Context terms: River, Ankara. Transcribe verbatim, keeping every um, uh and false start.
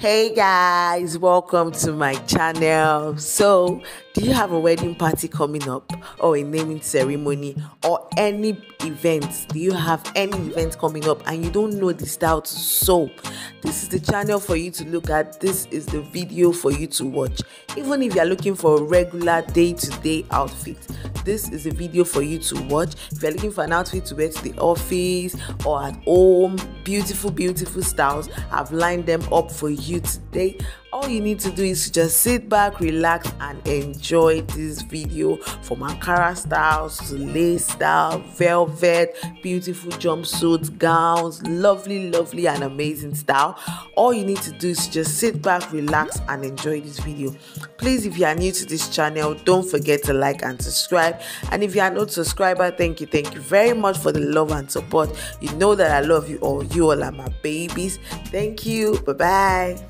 Hey guys, welcome to my channel. So do you have a wedding party coming up, or a naming ceremony, or any event? Do you have any event coming up and you don't know the style to sew? This is the channel for you to look at. This is the video for you to watch. Even if you're looking for a regular day-to-day outfit, this is a video for you to watch. If you're looking for an outfit to wear to the office or at home, beautiful, beautiful styles, I've lined them up for you today. All you need to do is just sit back, relax, and enjoy this video. From Ankara styles to lace style, velvet, beautiful jumpsuits, gowns, lovely, lovely, and amazing style. All you need to do is just sit back, relax, and enjoy this video. Please, if you are new to this channel, don't forget to like and subscribe. And if you are not a subscriber, thank you, thank you very much for the love and support. You know that I love you all. You all are my babies. Thank you. Bye bye.